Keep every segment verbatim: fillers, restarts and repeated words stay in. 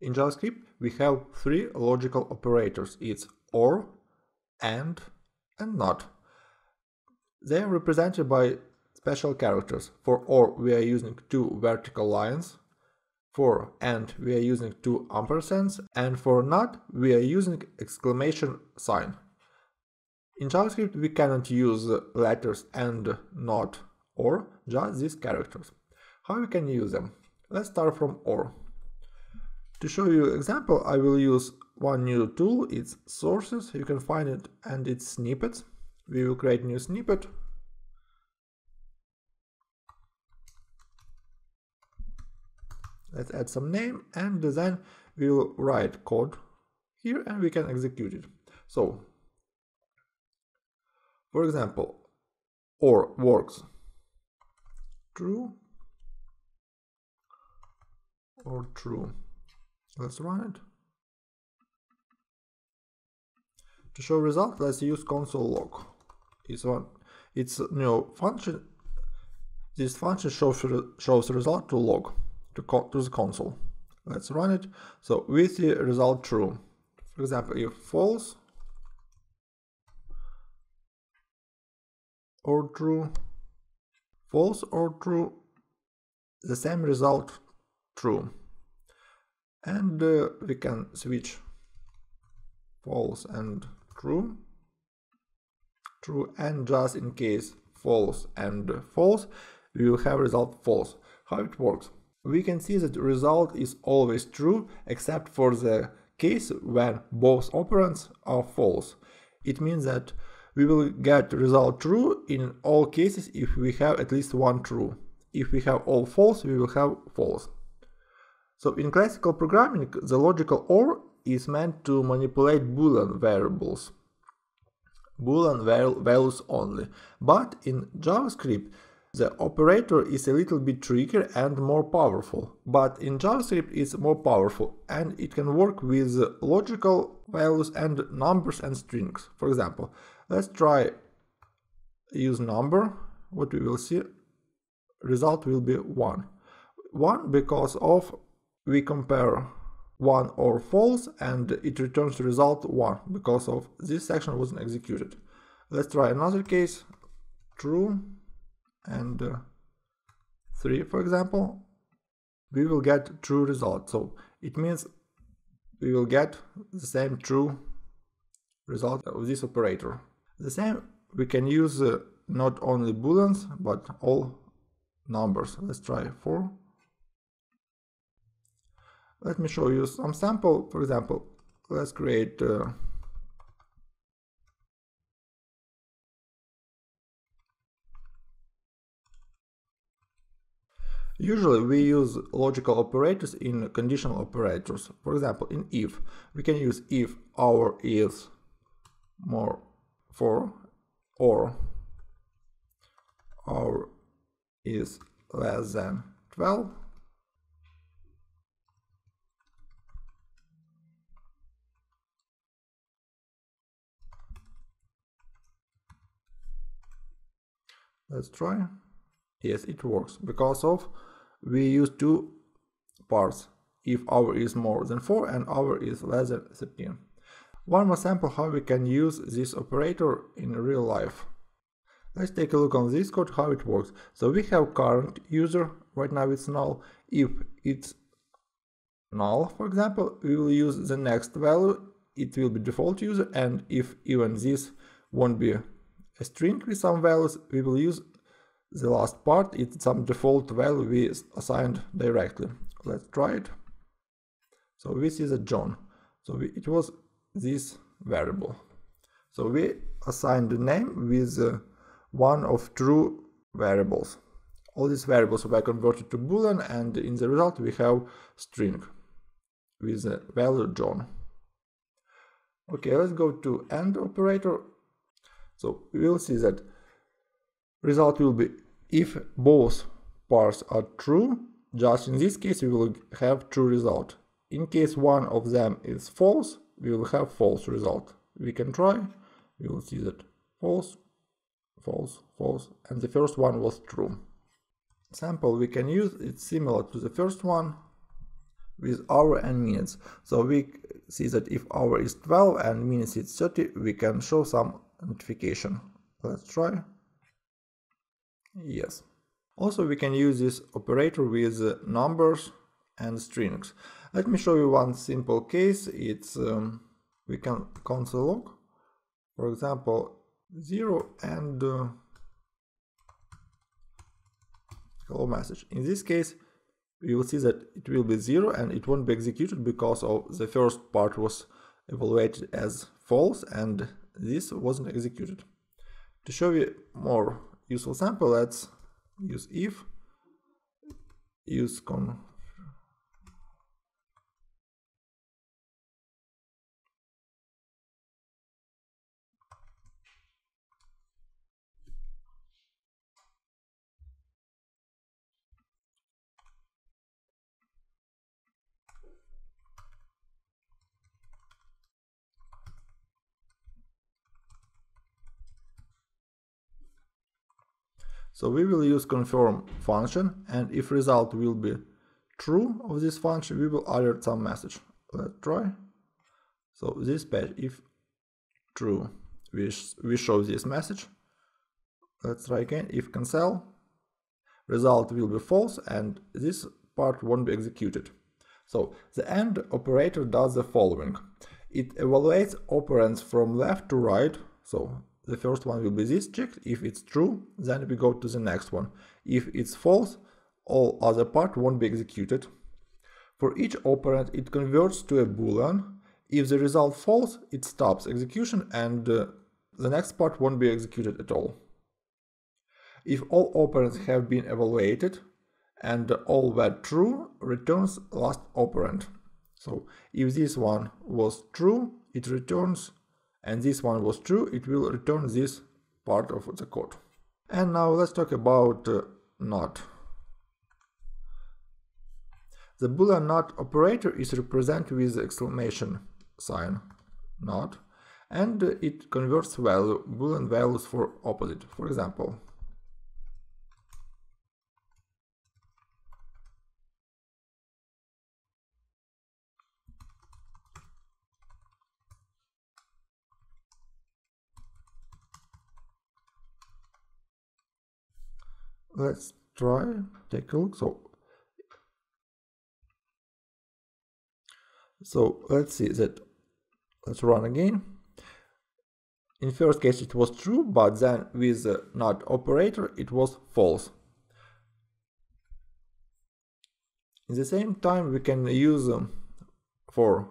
In JavaScript, we have three logical operators. It's or, and, and not. They are represented by special characters. For or, we are using two vertical lines. For and, we are using two ampersands. And for not, we are using exclamation sign. In JavaScript, we cannot use letters and, not, or, just these characters. How we can use them? Let's start from or. To show you example, I will use one new tool, it's sources, you can find it, and it's snippets. We will create new snippet. Let's add some name and design. We will write code here and we can execute it. So, for example, or works true or true. Let's run it. To show result, let's use console log. It's one. It's a new function. This function shows shows result to log to co to the console. Let's run it. So we see result true. For example, if false or true, false or true, the same result true. And uh, we can switch false and true, true, and just in case false and false, we will have result false. How it works? We can see that result is always true, except for the case when both operands are false. It means that we will get result true in all cases if we have at least one true. If we have all false, we will have false. So in classical programming, the logical or is meant to manipulate Boolean variables, Boolean values only. But in JavaScript, the operator is a little bit trickier and more powerful. But in JavaScript, it's more powerful and it can work with logical values and numbers and strings. For example, let's try use number. What we will see, result will be one. One because of we compare one or false and it returns result one because of this section wasn't executed. Let's try another case, true and uh, three, for example. We will get true result. So it means we will get the same true result of this operator. The same we can use uh, not only Booleans but all numbers. Let's try four. Let me show you some sample. For example, let's create uh, usually we use logical operators in conditional operators. For example, in if we can use if our is more for, or our is less than twelve. Let's try. Yes, it works because of we use two parts, if our is more than four and our is less than thirteen. One more sample how we can use this operator in real life. Let's take a look on this code how it works. So we have current user, right now it's null. If it's null, for example, we will use the next value, it will be default user, and if even this won't be a string with some values, we will use the last part, it's some default value we assigned directly. Let's try it. So we see the John. So we, it was this variable. So we assigned the name with uh, one of true variables. All these variables were converted to Boolean and in the result we have string with the value John. Okay, let's go to and operator. So we will see that result will be if both parts are true, just in this case we will have true result. In case one of them is false, we will have false result. We can try, we will see that false, false, false, and the first one was true. Sample we can use, it's similar to the first one. with hour and minutes. So we see that if hour is twelve and minutes is thirty, we can show some notification. Let's try. Yes. Also, we can use this operator with numbers and strings. Let me show you one simple case. It's um, we can console log, for example, zero and uh, hello message. In this case, you will see that it will be zero and it won't be executed because of the first part was evaluated as false and this wasn't executed. To show you more useful sample, let's use if, use con. So we will use confirm function, and if result will be true of this function, we will alert some message. Let's try. So this page, if true, we, sh we show this message. Let's try again. If cancel, result will be false and this part won't be executed. So the AND operator does the following. It evaluates operands from left to right. So the first one will be this checked. If it's true, then we go to the next one. If it's false, all other part won't be executed. For each operand, it converts to a boolean. If the result false, it stops execution and uh, the next part won't be executed at all. If all operands have been evaluated and all were true, returns last operand. So if this one was true, it returns, and this one was true, it will return this part of the code. And now let's talk about uh, not. The boolean not operator is represented with the exclamation sign not, and uh, it converts value, boolean values for opposite. For example, let's try, take a look. So, so let's see that, let's run again. In first case it was true, but then with the not operator it was false. In the same time we can use um, for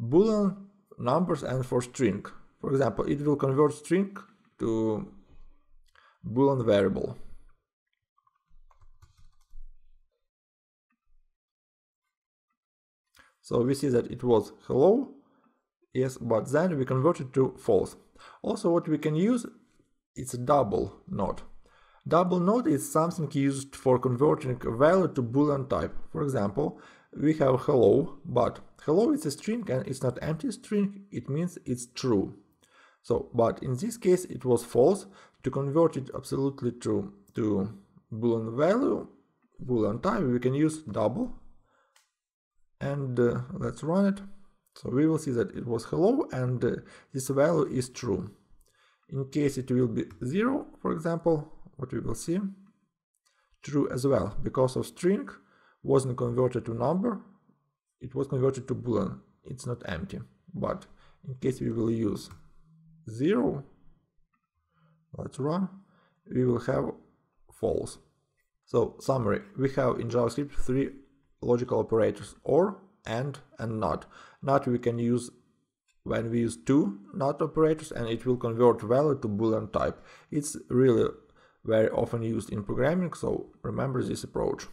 boolean numbers and for string. For example, it will convert string to boolean variable. So we see that it was hello, yes, but then we convert it to false. Also what we can use, it's a double not. Double not is something used for converting a value to boolean type. For example, we have hello, but hello is a string and it's not empty string, it means it's true. So, but in this case it was false. To convert it absolutely to, to boolean value, boolean type, we can use double. And uh, let's run it. So we will see that it was hello and uh, this value is true. In case it will be zero, for example, what we will see, true as well, because of string wasn't converted to number, it was converted to boolean, it's not empty. But in case we will use zero, let's run, we will have false. So summary, we have in JavaScript three logical operators: or, and, and not. Not we can use when we use two not operators and it will convert value to boolean type. It's really very often used in programming, so remember this approach.